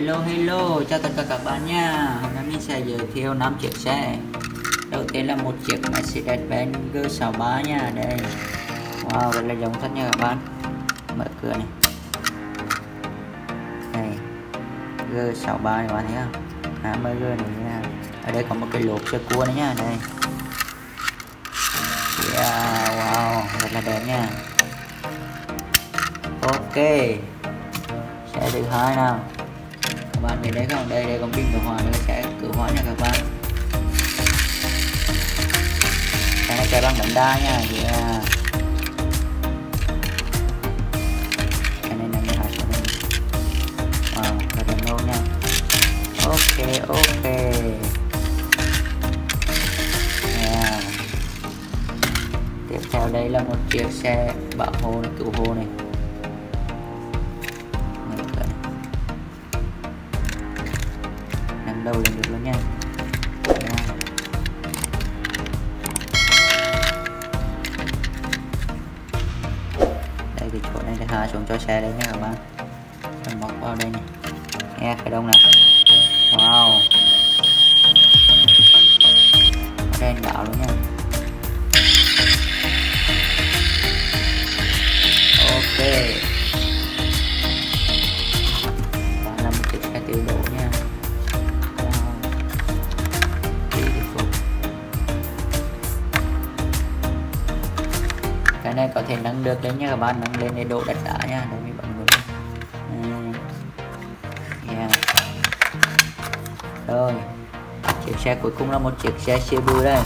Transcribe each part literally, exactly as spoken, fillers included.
Hello hello, chào tất cả các bạn nha. Hôm nay mình sẽ giới thiệu năm chiếc xe. Đầu tiên là một chiếc Mercedes-a em giê G sáu ba nha. Đây. Wow, rất là giống thật nha các bạn. Mở cửa này. Đây. G sáu ba này các bạn thấy không? hai mươi G này nha. Ở đây có một cái lốp sơ cua này nha, đây. Yeah, wow, rất là đẹp nha. Ok. Xe thứ hai nào. Các bạn nhìn thấy không? Đây đây con pin cửa hóa nữa, sẽ cửa hóa nha các bạn. Cái này chạy bằng bánh đa nha. Yeah. Cái này nằm hạt cho mình. Wow, là đèn nâu nha. Ok ok. Yeah. Tiếp theo đây là một chiếc xe bảo hộ cứu hộ này. Đầu lên được luôn nha. Đây cái chỗ này để hạ xuống cho xe đấy nha các bạn. Mình bọc vào đây này. Nghe khởi động này. Wow. Đèn đảo luôn nha. Ok. Đó là một chiếc xe tiêu độ nha. Cái này có thể nâng được lên nha các bạn, nâng lên để độ đất đá nha, để mình bấm luôn. Yeah. Rồi, chiếc xe cuối cùng là một chiếc xe Cebu đây.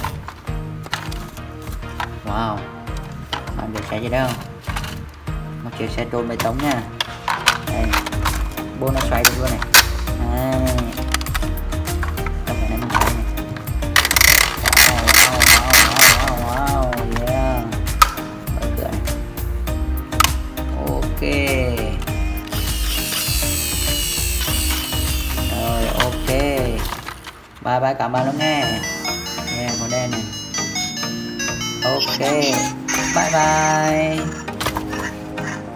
Wow, bạn biết xe gì đâu? Một chiếc xe trôn bê tông nha. Đây, bô nó xoay được luôn này. Đây. Ok. Rồi ok. Bye bye, cảm ơn lắm nghe. Nghe màu đen này. Ok. Bye bye.